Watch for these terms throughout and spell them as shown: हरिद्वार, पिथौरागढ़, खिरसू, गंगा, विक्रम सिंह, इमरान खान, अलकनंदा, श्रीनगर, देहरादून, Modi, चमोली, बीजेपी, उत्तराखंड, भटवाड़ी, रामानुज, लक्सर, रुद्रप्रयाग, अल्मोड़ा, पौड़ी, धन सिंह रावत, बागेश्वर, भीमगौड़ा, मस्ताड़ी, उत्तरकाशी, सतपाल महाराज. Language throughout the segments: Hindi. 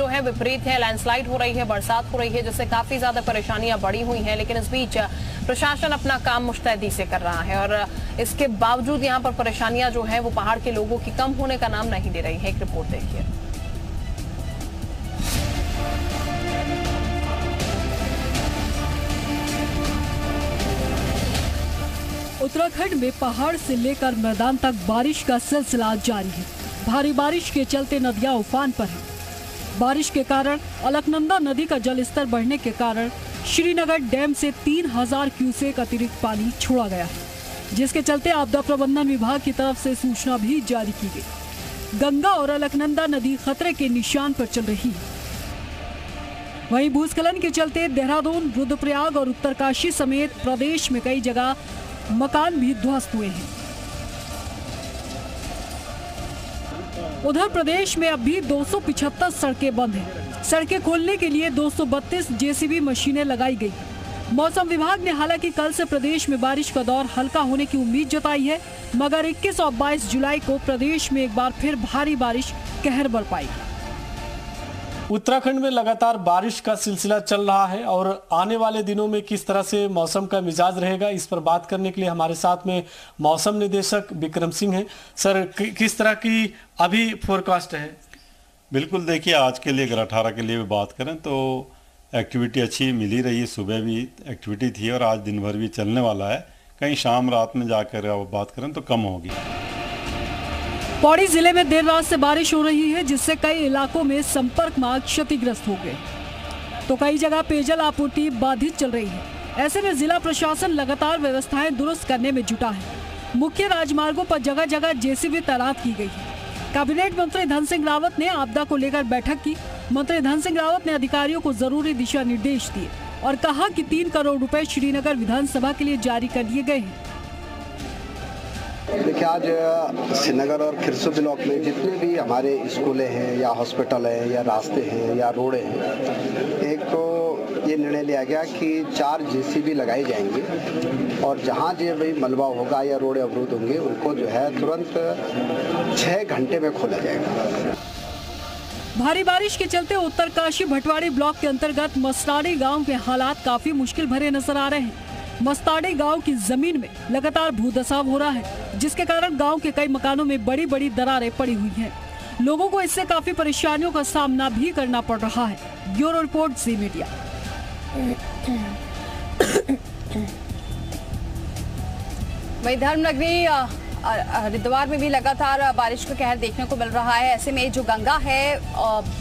जो है विपरीत है, लैंडस्लाइड हो रही है, बरसात हो रही है, जिससे काफी ज्यादा परेशानियां बढ़ी हुई हैं। लेकिन इस बीच प्रशासन अपना काम मुस्तैदी से कर रहा है और इसके बावजूद यहाँ पर परेशानियां जो है वो पहाड़ के लोगों की कम होने का नाम नहीं दे रही है। एक रिपोर्ट देखिए। उत्तराखंड में पहाड़ से लेकर मैदान तक बारिश का सिलसिला जारी है। भारी बारिश के चलते नदियां उफान पर हैं। बारिश के कारण अलकनंदा नदी का जलस्तर बढ़ने के कारण श्रीनगर डैम से 3000 क्यूसेक अतिरिक्त पानी छोड़ा गया है, जिसके चलते आपदा प्रबंधन विभाग की तरफ से सूचना भी जारी की गई। गंगा और अलकनंदा नदी खतरे के निशान पर चल रही है। वहीं भूस्खलन के चलते देहरादून, रुद्रप्रयाग और उत्तरकाशी समेत प्रदेश में कई जगह मकान भी ध्वस्त हुए हैं। उधर प्रदेश में अब भी 275 सड़कें बंद हैं। सड़कें खोलने के लिए 232 जेसीबी मशीनें लगाई गई। मौसम विभाग ने हालांकि कल से प्रदेश में बारिश का दौर हल्का होने की उम्मीद जताई है, मगर 21 और 22 जुलाई को प्रदेश में एक बार फिर भारी बारिश कहर बरपाएगी। उत्तराखंड में लगातार बारिश का सिलसिला चल रहा है और आने वाले दिनों में किस तरह से मौसम का मिजाज रहेगा, इस पर बात करने के लिए हमारे साथ में मौसम निदेशक विक्रम सिंह हैं। सर, किस तरह की अभी फोरकास्ट है? बिल्कुल, देखिए आज के लिए, अगर 18 के लिए भी बात करें तो एक्टिविटी अच्छी मिली रही है। सुबह भी एक्टिविटी थी और आज दिन भर भी चलने वाला है। कहीं शाम रात में जाकर अब बात करें तो कम होगी। पौड़ी जिले में देर रात से बारिश हो रही है, जिससे कई इलाकों में संपर्क मार्ग क्षतिग्रस्त हो गए तो कई जगह पेयजल आपूर्ति बाधित चल रही है। ऐसे में जिला प्रशासन लगातार व्यवस्थाएं दुरुस्त करने में जुटा है। मुख्य राजमार्गों पर जगह जगह जेसीबी तैनात की गई है। कैबिनेट मंत्री धन सिंह रावत ने आपदा को लेकर बैठक की। मंत्री धन सिंह रावत ने अधिकारियों को जरूरी दिशा निर्देश दिए और कहा कि 3 करोड़ रुपए श्रीनगर विधानसभा के लिए जारी कर दिए गए हैं। देखिए, आज श्रीनगर और खिरसू ब्लॉक में जितने भी हमारे स्कूलें हैं या हॉस्पिटल हैं या रास्ते हैं या रोडें हैं, एक तो ये निर्णय लिया गया कि 4 जेसीबी लगाए जाएंगे और जहाँ जो भी मलबा होगा या रोडें अवरुद्ध होंगे उनको जो है तुरंत 6 घंटे में खोला जाएगा। भारी बारिश के चलते उत्तरकाशी भटवाड़ी ब्लॉक के अंतर्गत मस्ताड़ी गाँव के हालात काफी मुश्किल भरे नजर आ रहे हैं। मस्ताड़ी गांव की जमीन में लगातार भूदसाव हो रहा है, जिसके कारण गांव के कई मकानों में बड़ी बड़ी दरारें पड़ी हुई हैं। लोगों को इससे काफी परेशानियों का सामना भी करना पड़ रहा है। ब्यूरो रिपोर्ट, जी मीडिया। वही धर्मनगरी हरिद्वार में भी लगातार बारिश का कहर देखने को मिल रहा है। ऐसे में जो गंगा है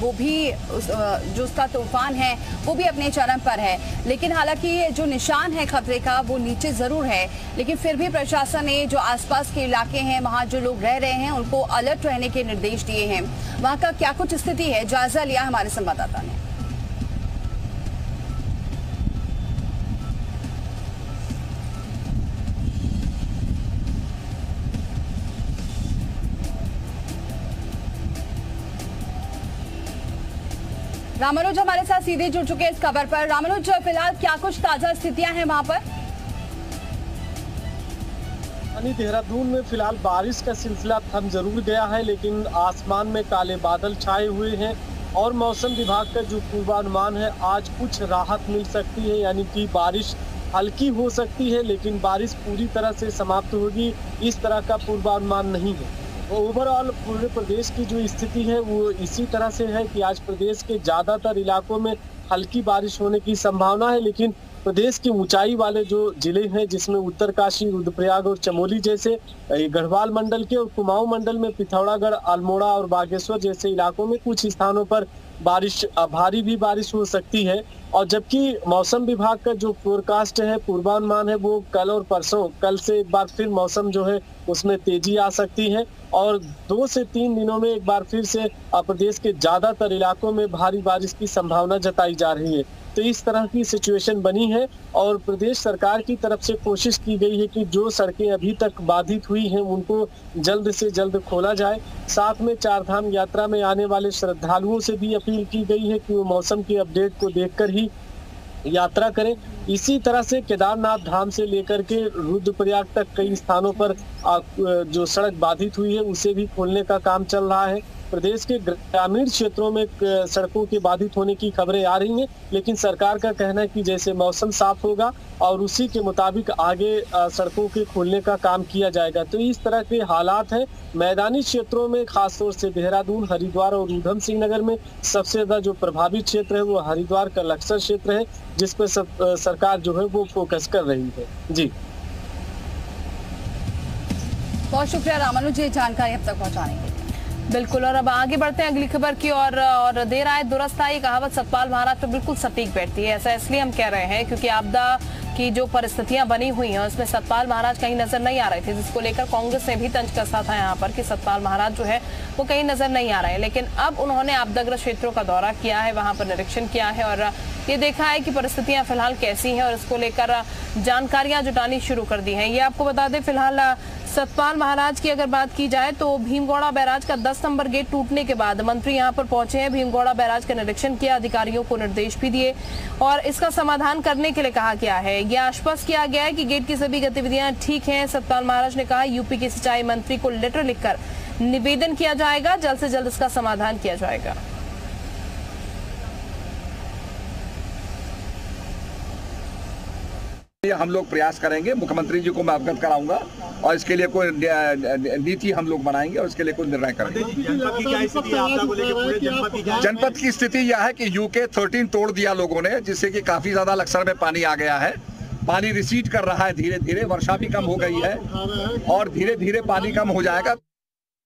वो भी जो उसका तूफान है वो भी अपने चरम पर है। लेकिन हालांकि जो निशान है खतरे का वो नीचे ज़रूर है, लेकिन फिर भी प्रशासन ने जो आसपास के इलाके हैं, वहाँ जो लोग रह रहे हैं उनको अलर्ट रहने के निर्देश दिए हैं। वहाँ का क्या कुछ स्थिति है, जायजा लिया हमारे संवाददाता ने। रामानुज हमारे साथ सीधे जुड़ चुके हैं इस खबर पर। रामानुज, फिलहाल क्या कुछ ताजा स्थितियां हैं वहां पर? देहरादून में फिलहाल बारिश का सिलसिला थम जरूर गया है, लेकिन आसमान में काले बादल छाए हुए हैं और मौसम विभाग का जो पूर्वानुमान है आज कुछ राहत मिल सकती है, यानी कि बारिश हल्की हो सकती है, लेकिन बारिश पूरी तरह से समाप्त होगी इस तरह का पूर्वानुमान नहीं है। ओवरऑल पूरे प्रदेश की जो स्थिति है वो इसी तरह से है कि आज प्रदेश के ज़्यादातर इलाकों में हल्की बारिश होने की संभावना है। लेकिन प्रदेश की ऊंचाई वाले जो जिले हैं, जिसमें उत्तरकाशी, रुद्रप्रयाग और चमोली जैसे गढ़वाल मंडल के और कुमाऊं मंडल में पिथौरागढ़, अल्मोड़ा और बागेश्वर जैसे इलाकों में कुछ स्थानों पर बारिश, भारी भी बारिश हो सकती है। और जबकि मौसम विभाग का जो फोरकास्ट है, पूर्वानुमान है, वो कल और परसों, कल से एक बार फिर मौसम जो है उसमें तेजी आ सकती है और 2 से 3 दिनों में एक बार फिर से प्रदेश के ज़्यादातर इलाकों में भारी बारिश की संभावना जताई जा रही है। तो इस तरह की सिचुएशन बनी है और प्रदेश सरकार की तरफ से कोशिश की गई है कि जो सड़कें अभी तक बाधित हुई हैं उनको जल्द से जल्द खोला जाए। साथ में चारधाम यात्रा में आने वाले श्रद्धालुओं से भी अपील की गई है कि वो मौसम की अपडेट को देखकर ही यात्रा करें। इसी तरह से केदारनाथ धाम से लेकर के रुद्रप्रयाग तक कई स्थानों पर जो सड़क बाधित हुई है उसे भी खोलने का काम चल रहा है। प्रदेश के ग्रामीण क्षेत्रों में सड़कों के बाधित होने की खबरें आ रही हैं, लेकिन सरकार का कहना है कि जैसे मौसम साफ होगा और उसी के मुताबिक आगे सड़कों के खोलने का काम किया जाएगा। तो इस तरह के हालात हैं मैदानी क्षेत्रों में, खासतौर से देहरादून, हरिद्वार और ऊधम सिंह नगर में। सबसे ज़्यादा जो प्रभावित क्षेत्र है वो हरिद्वार का लक्सर क्षेत्र है, जिस पर सरकार जो है वो फोकस कर रही है। जी बहुत शुक्रिया रामानुज ये जानकारी अब तक पहुंचाने के लिए। बिल्कुल, और अब आगे बढ़ते हैं अगली खबर की और देर आए दुरुस्त आए कहावत सतपाल महाराज पर बिल्कुल सटीक बैठती है। ऐसा इसलिए हम कह रहे हैं क्योंकि आपदा की जो परिस्थितियां बनी हुई हैं उसमें सतपाल महाराज कहीं नजर नहीं आ रहे थे, जिसको लेकर कांग्रेस ने भी तंज कसा था यहाँ पर कि सतपाल महाराज जो है वो कहीं नजर नहीं आ रहे हैं। लेकिन अब उन्होंने आपदाग्रस्त क्षेत्रों का दौरा किया है, वहाँ पर निरीक्षण किया है और ये देखा है कि परिस्थितियां फिलहाल कैसी हैं और इसको लेकर जानकारियां जुटानी शुरू कर दी हैं। ये आपको बता दें फिलहाल सतपाल महाराज की अगर बात की जाए तो भीमगौड़ा बैराज का 10 नंबर गेट टूटने के बाद मंत्री यहां पर पहुंचे हैं, भीमगौड़ा बैराज का निरीक्षण किया, अधिकारियों को निर्देश भी दिए और इसका समाधान करने के लिए कहा गया है। यह आश्वस्त किया गया है कि गेट की सभी गतिविधियां ठीक हैं। सतपाल महाराज ने कहा यूपी के सिंचाई मंत्री को लेटर लिखकर निवेदन किया जाएगा, जल्द से जल्द इसका समाधान किया जाएगा। हम लोग प्रयास करेंगे, मुख्यमंत्री जी को मैं अवगत कराऊंगा और इसके लिए कोई नीति हम लोग बनाएंगे और इसके लिए कोई निर्णय करेंगे। जनपद की स्थिति यह है कि यूके 13 तोड़ दिया लोगों ने, जिससे कि काफी ज्यादा लक्सर में पानी आ गया है। पानी रिसीट कर रहा है धीरे धीरे, वर्षा भी कम हो गई है और धीरे धीरे पानी कम हो जाएगा।